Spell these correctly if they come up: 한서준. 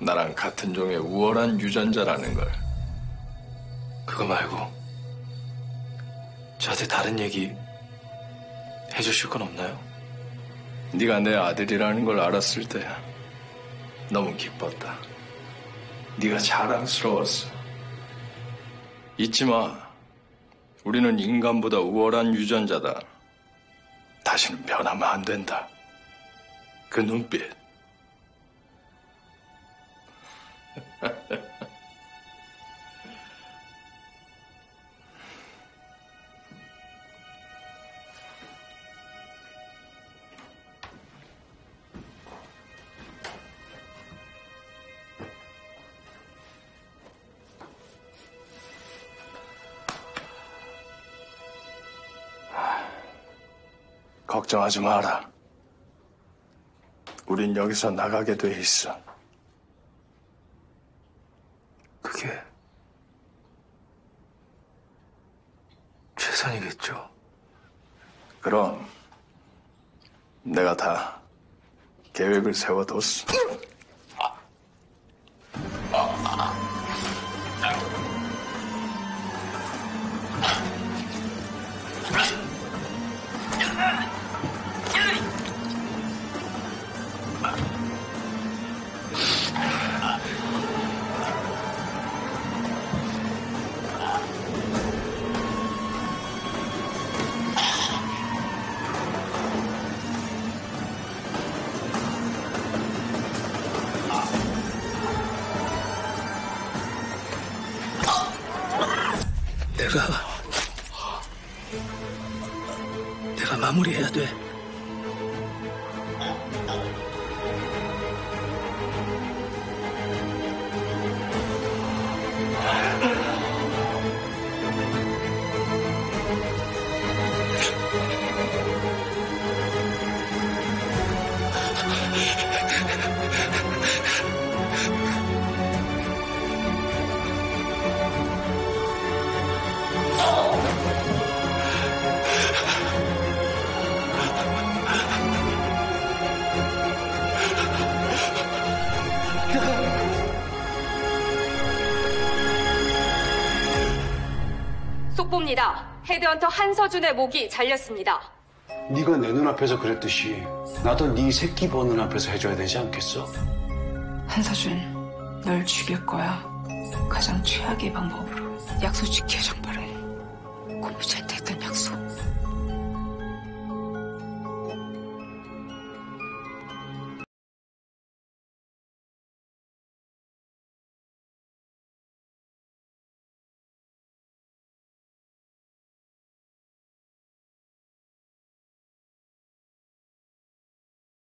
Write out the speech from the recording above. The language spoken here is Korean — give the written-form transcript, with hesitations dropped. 나랑 같은 종의 우월한 유전자라는 걸. 그거 말고 저한테 다른 얘기 해주실 건 없나요? 네가 내 아들이라는 걸 알았을 때 너무 기뻤다. 네가 자랑스러웠어. 잊지 마. 우리는 인간보다 우월한 유전자다. 다시는 변하면 안 된다. 그 눈빛. 걱정하지 마라. 우린 여기서 나가게 돼 있어. 그게 최선이겠죠? 그럼 내가 다 계획을 세워뒀어. 내가 마무리해야 돼. 속보입니다. 헤드헌터 한서준의 목이 잘렸습니다. 네가 내 눈앞에서 그랬듯이 나도 네 새끼 보는 앞에서 해줘야 되지 않겠어? 한서준, 널 죽일 거야. 가장 최악의 방법으로. 약속 지켜, 정발을. 고무찬.